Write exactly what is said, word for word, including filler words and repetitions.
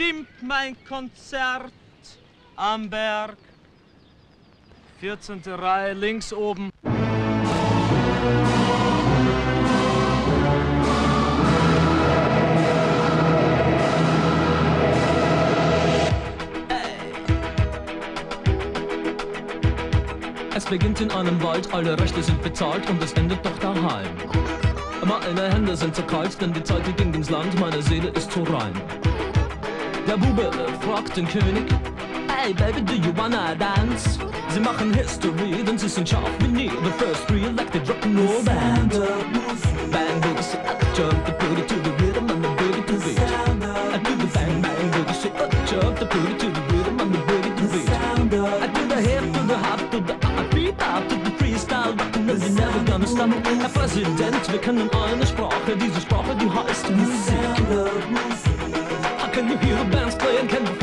bestimmt mein Konzert am Berg. vierzehnte Reihe links oben. Es beginnt in einem Wald, alle Rechte sind bezahlt und es endet doch daheim. Meine Hände sind zu kalt, denn die Zeit die ging ins Land, meine Seele ist zu rein. Der Bube fragt den König, hey baby, do you wanna dance? Sie machen History, denn sie sind scharf wie nie, the first re-elected rock'n'roll band. Bang, boogie, say, up, jump the booty to the rhythm and the boogie to beat. I do the bang, bang, boogie, say, up, jump the booty to the rhythm and the boogie to beat. I do the hip to the hop to the beat up to the freestyle rock'n'roll, and you're never gonna stop me. Herr Präsident, wir kennen eine Sprache, diese Sprache, die heißt Musik. How can you hear the bands play and can